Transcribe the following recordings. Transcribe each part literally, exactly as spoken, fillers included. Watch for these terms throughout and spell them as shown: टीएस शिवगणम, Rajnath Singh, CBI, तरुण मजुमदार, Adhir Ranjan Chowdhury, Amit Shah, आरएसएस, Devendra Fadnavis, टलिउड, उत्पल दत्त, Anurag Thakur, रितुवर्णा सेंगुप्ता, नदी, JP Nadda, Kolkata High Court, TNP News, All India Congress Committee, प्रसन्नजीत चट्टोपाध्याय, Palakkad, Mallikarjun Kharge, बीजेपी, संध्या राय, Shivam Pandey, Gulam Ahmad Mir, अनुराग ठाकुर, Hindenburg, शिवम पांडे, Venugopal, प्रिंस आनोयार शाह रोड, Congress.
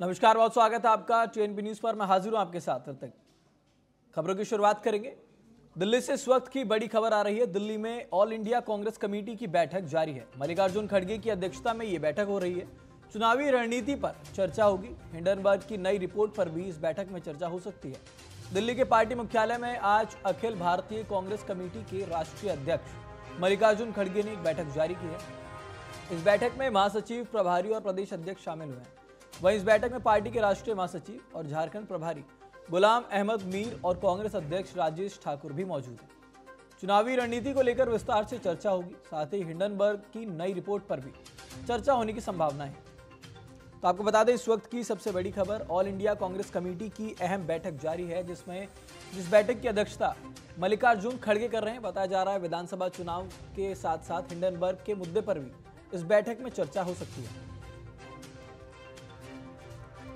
नमस्कार, बहुत स्वागत है आपका टीएनपी न्यूज पर। मैं हाजिर हूं आपके साथ। तक खबरों की शुरुआत करेंगे। दिल्ली से इस वक्त की बड़ी खबर आ रही है। दिल्ली में ऑल इंडिया कांग्रेस कमेटी की बैठक जारी है। मल्लिकार्जुन खड़गे की अध्यक्षता में ये बैठक हो रही है। चुनावी रणनीति पर चर्चा होगी। हिंडनबर्ग की नई रिपोर्ट पर भी इस बैठक में चर्चा हो सकती है। दिल्ली के पार्टी मुख्यालय में आज अखिल भारतीय कांग्रेस कमेटी के राष्ट्रीय अध्यक्ष मल्लिकार्जुन खड़गे ने एक बैठक जारी की है। इस बैठक में महासचिव, प्रभारी और प्रदेश अध्यक्ष शामिल हुए हैं। वहीं इस बैठक में पार्टी के राष्ट्रीय महासचिव और झारखंड प्रभारी गुलाम अहमद मीर और कांग्रेस अध्यक्ष राजेश ठाकुर भी मौजूद हैं। चुनावी रणनीति को लेकर विस्तार से चर्चा होगी। साथ ही हिंडनबर्ग की नई रिपोर्ट पर भी चर्चा होने की संभावना है। तो आपको बता दें, इस वक्त की सबसे बड़ी खबर, ऑल इंडिया कांग्रेस कमेटी की अहम बैठक जारी है, जिसमें जिस बैठक की अध्यक्षता मल्लिकार्जुन खड़गे कर रहे हैं। बताया जा रहा है विधानसभा चुनाव के साथ साथ हिंडनबर्ग के मुद्दे पर भी इस बैठक में चर्चा हो सकती है।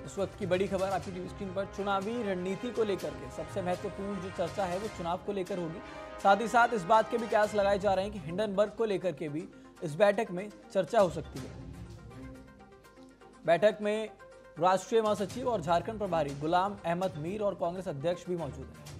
इस वक्त की बड़ी खबर आपकी टीवी स्क्रीन पर। चुनावी रणनीति को लेकर के सबसे महत्वपूर्ण जो चर्चा है वो चुनाव को लेकर होगी। साथ ही साथ इस बात के भी कयास लगाए जा रहे हैं कि हिंडनबर्ग को लेकर के भी इस बैठक में चर्चा हो सकती है। बैठक में राष्ट्रीय महासचिव और झारखंड प्रभारी गुलाम अहमद मीर और कांग्रेस अध्यक्ष भी मौजूद हैं।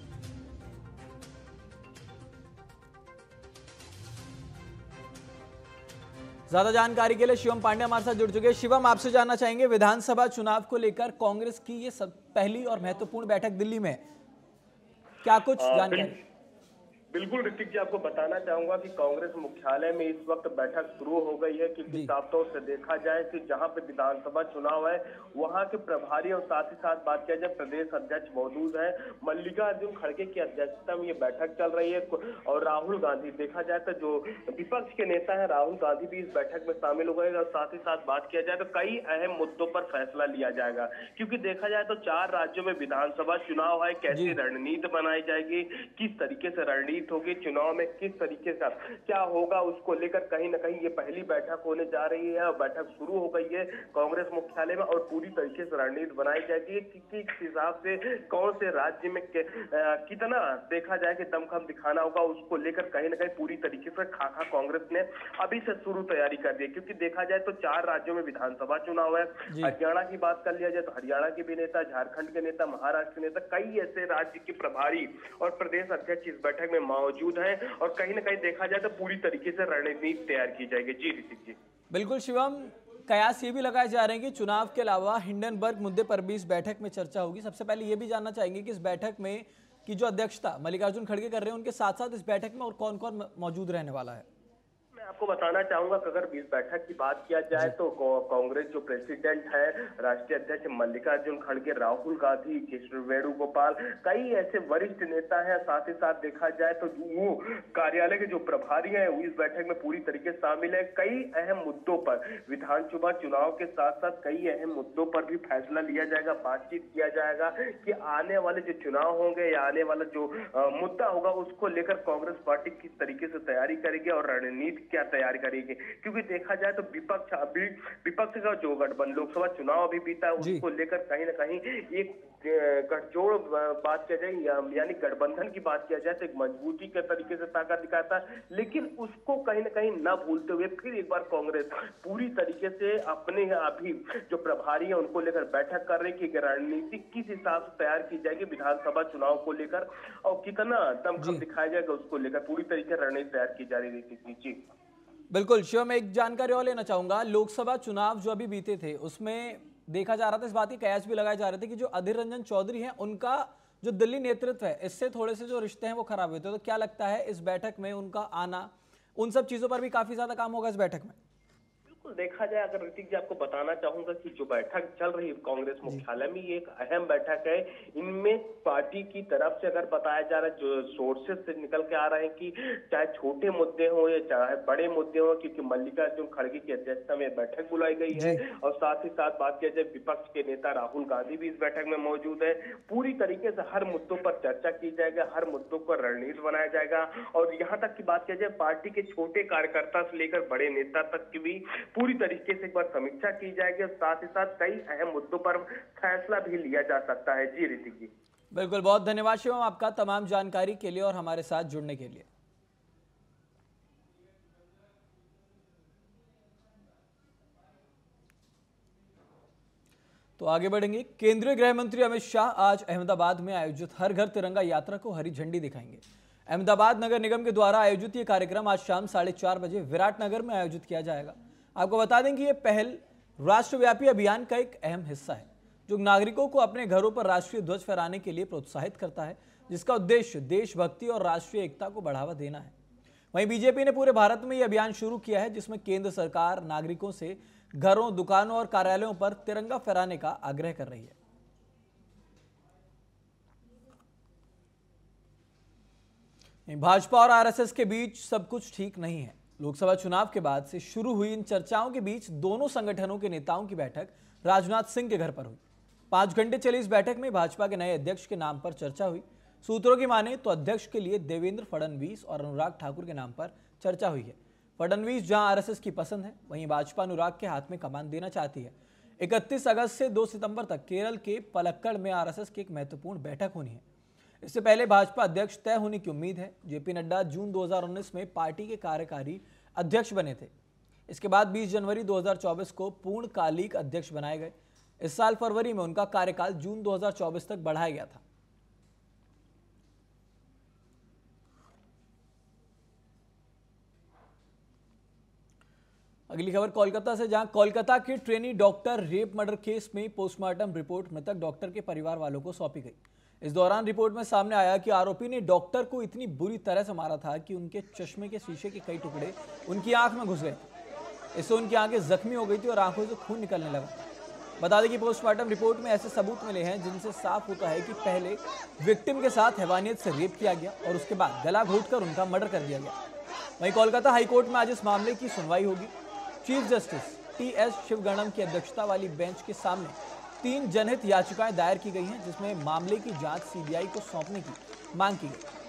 ज्यादा जानकारी के लिए शिवम पांडे हमारे साथ जुड़ चुके हैं। शिवम, आपसे जानना चाहेंगे, विधानसभा चुनाव को लेकर कांग्रेस की ये सब पहली और महत्वपूर्ण बैठक दिल्ली में, क्या कुछ जानकारी? बिल्कुल ऋतिक जी, आपको बताना चाहूंगा कि कांग्रेस मुख्यालय में इस वक्त बैठक शुरू हो गई है। क्योंकि साफ तौर से देखा जाए कि जहां पे विधानसभा चुनाव है वहां के प्रभारी और साथ ही साथ बात किया जाए प्रदेश अध्यक्ष मौजूद हैं। मल्लिकार्जुन खड़गे की अध्यक्षता में ये बैठक चल रही है। और राहुल गांधी, देखा जाए तो जो विपक्ष के नेता है राहुल गांधी भी इस बैठक में शामिल हो गए। और साथ ही साथ बात किया जाए तो कई अहम मुद्दों पर फैसला लिया जाएगा। क्योंकि देखा जाए तो चार राज्यों में विधानसभा चुनाव है, कैसी रणनीति बनाई जाएगी, किस तरीके से रणनीति होगी, चुनाव में किस तरीके का क्या होगा, उसको लेकर कहीं ना कहीं ये पहली बैठक होने जा रही है। बैठक शुरू हो गई है कांग्रेस मुख्यालय में और पूरी तरीके से रणनीति बनाई जाएगी कि किस हिसाब से कौन से राज्य में आ, कितना देखा जाए कि दमखम दिखाना होगा, उसको लेकर कहीं ना कहीं पूरी तरीके से खाखा कांग्रेस ने अभी से शुरू तैयारी कर दी। क्योंकि देखा जाए तो चार राज्यों में विधानसभा चुनाव है। हरियाणा की बात कर लिया जाए तो हरियाणा के भी नेता, झारखंड के नेता, महाराष्ट्र के नेता, कई ऐसे राज्य के प्रभारी और प्रदेश अध्यक्ष इस बैठक में मौजूद हैं। और कहीं ना कहीं देखा जाए तो पूरी तरीके से रणनीति तैयार की जाएगी। जी ऋतिक जी, बिल्कुल। शिवम, कयास ये भी लगाए जा रहे हैं कि चुनाव के अलावा हिंडनबर्ग मुद्दे पर भी इस बैठक में चर्चा होगी। सबसे पहले ये भी जानना चाहेंगे कि इस बैठक में की जो अध्यक्षता मल्लिकार्जुन खड़गे कर रहे हैं, उनके साथ साथ इस बैठक में और कौन कौन मौजूद रहने वाला है? मैं आपको बताना चाहूंगा कि अगर इस बैठक की बात किया जाए तो कांग्रेस जो प्रेसिडेंट है, राष्ट्रीय अध्यक्ष मल्लिकार्जुन खड़गे, राहुल गांधी, वेणुगोपाल, कई ऐसे वरिष्ठ नेता हैं। साथ ही साथ देखा जाए तो वो कार्यालय के जो प्रभारी हैं इस बैठक में पूरी तरीके से शामिल है। कई अहम मुद्दों पर विधानसभा चुनाव के साथ साथ कई अहम मुद्दों पर भी फैसला लिया जाएगा, बातचीत किया जाएगा कि आने वाले जो चुनाव होंगे या आने वाला जो मुद्दा होगा उसको लेकर कांग्रेस पार्टी किस तरीके से तैयारी करेगी और रणनीति क्या तैयार करेगी। क्योंकि देखा जाए तो विपक्ष अभी विपक्ष का जो गठबंधन लोकसभा चुनाव अभी बीता है उसको लेकर कहीं ना कहीं एक गठजोड़ बात किया जाए, यानी गठबंधन की बात किया जाए तो एक मजबूती के तरीके से ताकत दिखाता है। लेकिन उसको कहीं ना कहीं न भूलते हुए फिर एक बार कांग्रेस पूरी तरीके से अपने अभी जो प्रभारी है उनको लेकर बैठक कर रही कि रणनीति किस हिसाब से तैयार की जाएगी विधानसभा चुनाव को लेकर और कितना दमखम दिखाया जाएगा उसको लेकर पूरी तरीके से रणनीति तैयार की जा रही थी। जी बिल्कुल। शिवम, एक जानकारी और लेना चाहूंगा, लोकसभा चुनाव जो अभी बीते थे उसमें देखा जा रहा था, इस बात के कयास भी लगाए जा रहे थे कि जो अधीर रंजन चौधरी हैं उनका जो दिल्ली नेतृत्व है इससे थोड़े से जो रिश्ते हैं वो खराब हुए थे। तो क्या लगता है इस बैठक में उनका आना, उन सब चीजों पर भी काफी ज्यादा काम होगा इस बैठक में? देखा जाए, अगर ऋतिक जी, आपको बताना चाहूंगा कि जो बैठक चल रही है कांग्रेस मुख्यालय में ये एक अहम बैठक है। इनमें पार्टी की तरफ से अगर बताया जा रहा है जो सोर्सेज से निकल के आ रहे हैं कि चाहे छोटे मुद्दे हो या चाहे बड़े मुद्दे हो, क्योंकि मल्लिकार्जुन खड़गे की अध्यक्षता में बैठक बुलाई गई है। और साथ ही साथ बात किया जाए विपक्ष के नेता राहुल गांधी भी इस बैठक में मौजूद है। पूरी तरीके से हर मुद्दों पर चर्चा की जाएगा, हर मुद्दों पर रणनीति बनाया जाएगा। और यहाँ तक की बात किया जाए पार्टी के छोटे कार्यकर्ता से लेकर बड़े नेता तक की भी पूरी तरीके से एक बार समीक्षा की जाएगी। और साथ ही साथ कई अहम मुद्दों पर फैसला भी लिया जा सकता है। जी ऋतिक जी, बिल्कुल। बहुत धन्यवाद शिवम आपका तमाम जानकारी के लिए और हमारे साथ जुड़ने के लिए। तो आगे बढ़ेंगे। केंद्रीय गृह मंत्री अमित शाह आज अहमदाबाद में आयोजित हर घर तिरंगा यात्रा को हरी झंडी दिखाएंगे। अहमदाबाद नगर निगम के द्वारा आयोजित ये कार्यक्रम आज शाम साढ़े चार बजे विराट नगर में आयोजित किया जाएगा। आपको बता दें कि ये पहल राष्ट्रव्यापी अभियान का एक अहम हिस्सा है जो नागरिकों को अपने घरों पर राष्ट्रीय ध्वज फहराने के लिए प्रोत्साहित करता है, जिसका उद्देश्य देशभक्ति और राष्ट्रीय एकता को बढ़ावा देना है। वहीं बीजेपी ने पूरे भारत में ये अभियान शुरू किया है, जिसमें केंद्र सरकार नागरिकों से घरों, दुकानों और कार्यालयों पर तिरंगा फहराने का आग्रह कर रही है। भाजपा और आरएसएस के बीच सब कुछ ठीक नहीं है। लोकसभा चुनाव के बाद से शुरू हुई इन चर्चाओं के बीच दोनों संगठनों के नेताओं की बैठक राजनाथ सिंह के घर पर हुई। पांच घंटे चली इस बैठक में भाजपा के नए अध्यक्ष के नाम पर चर्चा हुई। सूत्रों की माने तो अध्यक्ष के लिए देवेंद्र फडणवीस और अनुराग ठाकुर के नाम पर चर्चा हुई है। फडणवीस जहां आरएसएस की पसंद है, वहीं भाजपा अनुराग के हाथ में कमान देना चाहती है। इकतीस अगस्त से दो सितंबर तक केरल के पलक्कड़ में आरएसएस की एक महत्वपूर्ण बैठक होनी है। इससे पहले भाजपा अध्यक्ष तय होने की उम्मीद है। जेपी नड्डा जून दो हज़ार उन्नीस में पार्टी के कार्यकारी अध्यक्ष बने थे। इसके बाद बीस जनवरी दो हज़ार चौबीस को पूर्णकालिक अध्यक्ष बनाए गए। इस साल फरवरी में उनका कार्यकाल जून दो हज़ार चौबीस तक बढ़ाया गया था। अगली खबर कोलकाता से, जहां कोलकाता के trainee doctor rape murder case में पोस्टमार्टम रिपोर्ट मृतक डॉक्टर के परिवार वालों को सौंपी गई। इस दौरान रिपोर्ट में सामने आया कि आरोपी ने डॉक्टर को इतनी बुरी तरह से मारा था कि उनके चश्मे के शीशे के कई टुकड़े उनकी आंख में घुस गए। इससे उनकी आंखें जख्मी हो गई थी और आंखों से खून निकलने लगा। बता दें कि पोस्टमार्टम रिपोर्ट में ऐसे सबूत मिले हैं जिनसे साफ होता है कि पहले विक्टिम के साथ हैवानियत से रेप किया गया और उसके बाद गला घोट कर उनका मर्डर कर दिया गया। वहीं कोलकाता हाईकोर्ट में आज इस मामले की सुनवाई होगी। चीफ जस्टिस टीएस शिवगणम की अध्यक्षता वाली बेंच के सामने तीन जनहित याचिकाएं दायर की गई हैं, जिसमें मामले की जांच सीबीआई को सौंपने की मांग की गई।